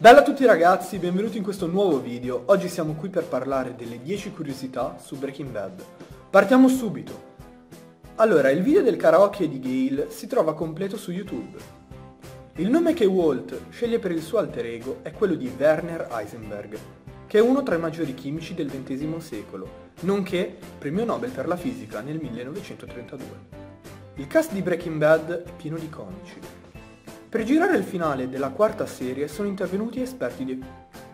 Bella a tutti ragazzi, benvenuti in questo nuovo video. Oggi siamo qui per parlare delle 10 curiosità su Breaking Bad. Partiamo subito. Allora, il video del karaoke di Gale si trova completo su YouTube. Il nome che Walt sceglie per il suo alter ego è quello di Werner Heisenberg, che è uno tra i maggiori chimici del XX secolo, nonché premio Nobel per la fisica nel 1932. Il cast di Breaking Bad è pieno di comici. Per girare il finale della quarta serie sono intervenuti esperti di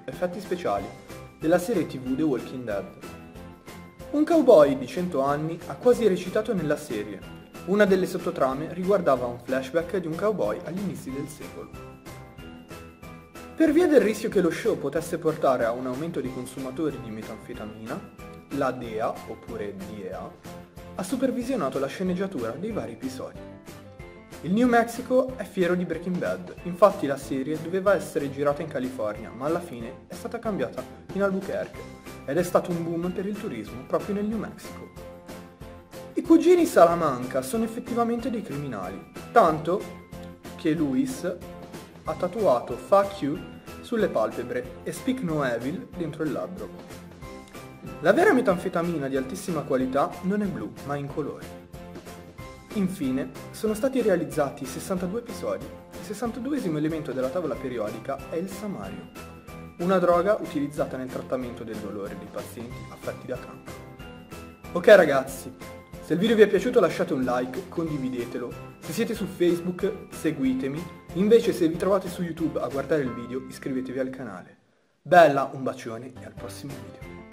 effetti speciali della serie TV The Walking Dead. Un cowboy di 100 anni ha quasi recitato nella serie. Una delle sottotrame riguardava un flashback di un cowboy agli inizi del secolo. Per via del rischio che lo show potesse portare a un aumento dei consumatori di metanfetamina, la DEA, oppure DEA, ha supervisionato la sceneggiatura dei vari episodi. Il New Mexico è fiero di Breaking Bad, infatti la serie doveva essere girata in California, ma alla fine è stata cambiata in Albuquerque, ed è stato un boom per il turismo proprio nel New Mexico. I cugini Salamanca sono effettivamente dei criminali, tanto che Luis ha tatuato "Fuck you" sulle palpebre e "Speak No Evil" dentro il labbro. La vera metanfetamina di altissima qualità non è blu, ma è incolore. Infine, sono stati realizzati 62 episodi. Il 62esimo elemento della tavola periodica è il Samario, una droga utilizzata nel trattamento del dolore dei pazienti affetti da cancro. Ok ragazzi, se il video vi è piaciuto lasciate un like, condividetelo, se siete su Facebook seguitemi, invece se vi trovate su YouTube a guardare il video iscrivetevi al canale. Bella, un bacione e al prossimo video.